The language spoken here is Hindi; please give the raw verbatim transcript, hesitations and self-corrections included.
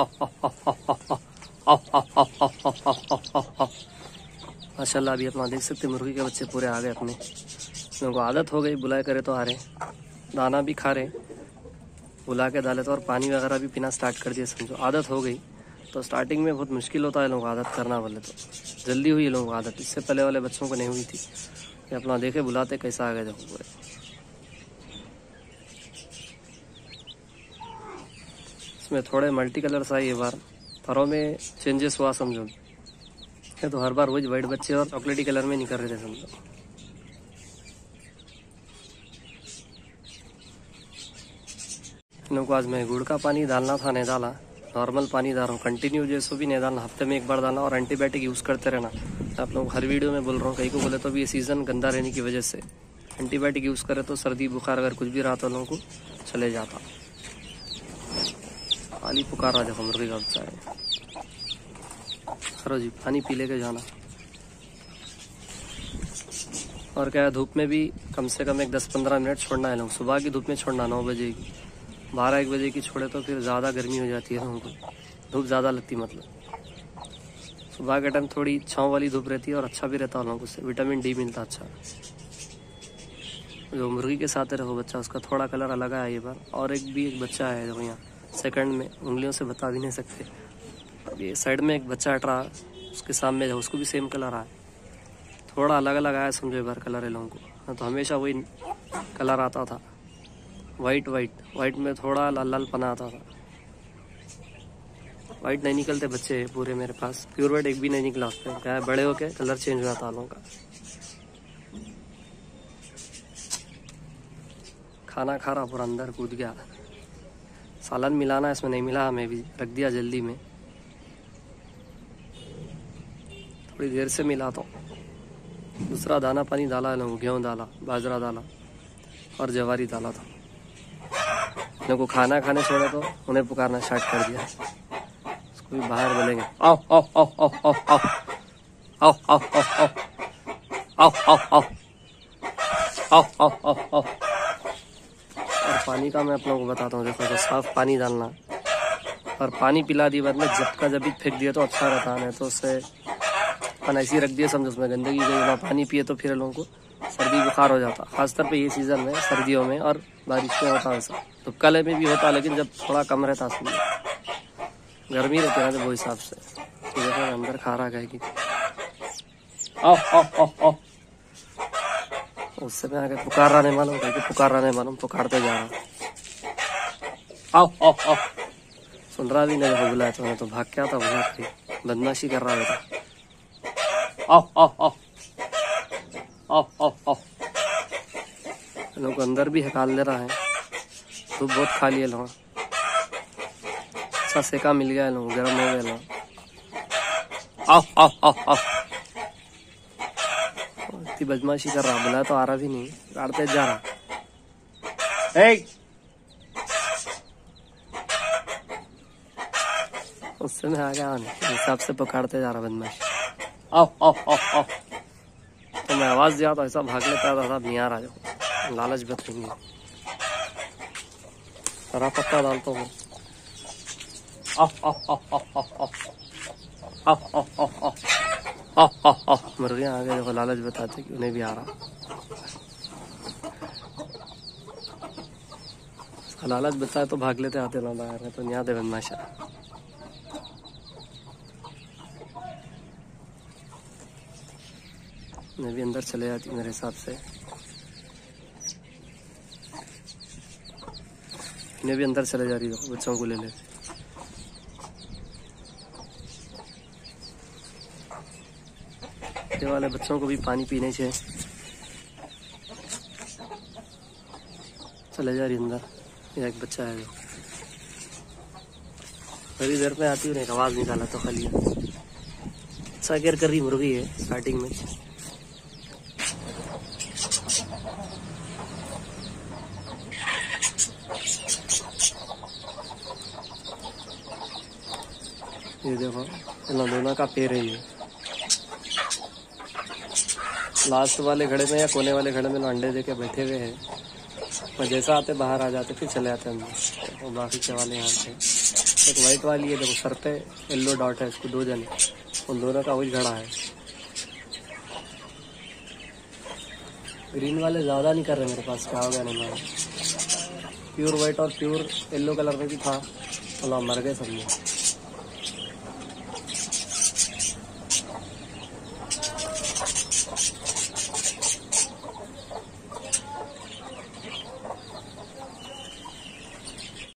माशाल्लाह। अभी अपना देख सकते मुर्गी के बच्चे पूरे आ गए अपने। लोगों को आदत हो गई बुलाया करे तो आ रहे, दाना भी खा रहे, बुला के डाले तो, और पानी वगैरह भी पीना स्टार्ट कर दिए। समझो आदत हो गई। तो स्टार्टिंग में बहुत मुश्किल होता है लोगों को आदत करना, बोले तो जल्दी हुई लोगों को आदत, इससे पहले वाले बच्चों को नहीं हुई थी। ये अपना देखे बुलाते कैसा आ गए देखो पूरे। इसमें थोड़े मल्टी कलर्स आए ये बार, फरों में चेंजेस हुआ समझो। ये तो हर बार वही वाइट बच्चे और चॉकलेटी कलर में निकल रहे थे समझो। इन लोगों को आज मैं गुड़ का पानी डालना था, नहीं डाला, नॉर्मल पानी डाल रहा हूँ कंटिन्यू, जैसे भी नहीं डालना, हफ्ते में एक बार डालना, और एंटीबायोटिक यूज़ करते रहना। आप लोग हर वीडियो में बोल रहा हूँ, कहीं को बोले तो भी ये सीज़न गंदा रहने की वजह से एंटीबायोटिक यूज़ करे तो सर्दी बुखार अगर कुछ भी रहा तो लोगों को चले जाता। पानी पुकार रहा देखो मुर्गी का बच्चा है। खरो जी पानी पी ले के जाना। और क्या है, धूप में भी कम से कम एक दस पंद्रह मिनट छोड़ना है लोग, सुबह की धूप में छोड़ना, नौ बजे की बारह एक बजे की छोड़े तो फिर ज़्यादा गर्मी हो जाती है लोगों को, धूप ज़्यादा लगती, मतलब सुबह के टाइम थोड़ी छाँव वाली धूप रहती है और अच्छा भी रहता है लोगों को, उससे विटामिन डी मिलता अच्छा। जो मुर्गी के साथ रहो बच्चा, उसका थोड़ा कलर अलग आया ये बार। और एक भी एक बच्चा है देखो यहाँ सेकंड में, उंगलियों से बता भी नहीं सकते। अब ये साइड में एक बच्चा हट रहा, उसके सामने जाओ, उसको भी सेम कलर आया, थोड़ा अलग अलग आया समझो ये बार कलर है लोगों को। हाँ तो हमेशा वही कलर आता था, वाइट वाइट वाइट में थोड़ा लाल लाल पना आता था। वाइट नहीं निकलते बच्चे पूरे मेरे पास, प्योर वाइट एक भी नहीं निकला उसमें, क्या है बड़े होके कलर चेंज हुआ था लोगों का। खाना खा रहा पूरा, अंदर कूद गया। सालन मिलाना है, इसमें नहीं मिला, हमें भी रख दिया जल्दी में, थोड़ी देर से मिला तो। दूसरा दाना पानी डाला लोगों को, गेहूँ डाला, बाजरा डाला और जवारी डाला था। लोगों को खाना खाने छोड़ा तो उन्हें पुकारना स्टार्ट कर दिया। उसको भी बाहर बोलेंगे आओ आओ आओ आओ आओ आओ आओ आओ आओ आओ आओ आओ। पानी का मैं आप लोगों को बताता हूँ देखो, तो साफ पानी डालना और पानी पिला दी बाद में जब का जब भी फेंक दिया तो अच्छा रहता है। तो उससे अपन ऐसे ही रख दिया समझो, उसमें गंदगी गई ना, पानी पिए तो फिर लोगों को सर्दी बुखार हो जाता, खासतौर पे ये सीज़न में सर्दियों में और बारिश में होता है ऐसा। तो कले में भी होता लेकिन जब थोड़ा कम रहता, उसमें गर्मी रहती है ना, वो हिसाब से तो देखो अंदर खा रहा है कि आओ आओ आओ आओ। उससे मैं आगे पुकार रहा नहीं मालूम, करके पुकार रहा नहीं मालूम, पुकारते जा रहा आओ आओ आओ, सुन रहा भी नहीं, बुलाया तो मैं तो भाग क्या था, बुला के बदमाशी कर रहा बेटा। आओ आओ आओ आओ आओ आओ। लोगों को अंदर भी हकाल दे रहा है, धूप बहुत खा लिए लोग, अच्छा सेका मिल गया लोगों, गर्म हो गया लोग। आओ आओ आओ आओ। बदमाशी कर रहा, बुला तो आ रहा भी नहीं, काटते जा रहा। एक उससे मैं आ गया हिसाब से, पकड़ते जा रहा बदमाशी। आओ आओ आओ आओ। तो मैं आवाज दिया तो ऐसा भाग लेता था, नहीं आ रहा जो लालच बतेंगे, हरा पत्ता डालता हूँ। आओ आओ आओ आओ आओ आओ आओ आओ आओ। मुर्गियाँ आ गए देखो, लालच बताते कि उन्हें भी आ रहा, उसका लालच बताया तो भाग लेते, आते ना बाहर में तो नहीं आते बदमाशा। मैं भी अंदर चले जाती मेरे हिसाब से, इन्हें भी अंदर चले जा रही है बच्चों को ले लेते। वाले बच्चों को भी पानी पीने से चले जा रही अंदर। ये एक बच्चा है जो थोड़ी देर में आती उन्हें आवाज निकाला तो खाली अच्छा केयर कर रही मुर्गी है स्टार्टिंग में। ये देखो इन दोनों का पैर है, ये लास्ट वाले घड़े में या कोने वाले घड़े में ना अंडे देके बैठे हुए हैं, पर जैसा आते बाहर आ जाते फिर चले आते अंदर। और बाकी के वाले यहाँ थे एक वाइट वाली है, देखो सर पे येलो डॉट है, इसको दो जने, उन दोनों का वही घड़ा है। ग्रीन वाले ज़्यादा नहीं कर रहे मेरे पास, क्या हो गया ना। प्योर वाइट और प्योर येलो कलर में भी था, अल्लाह मर गए सब में।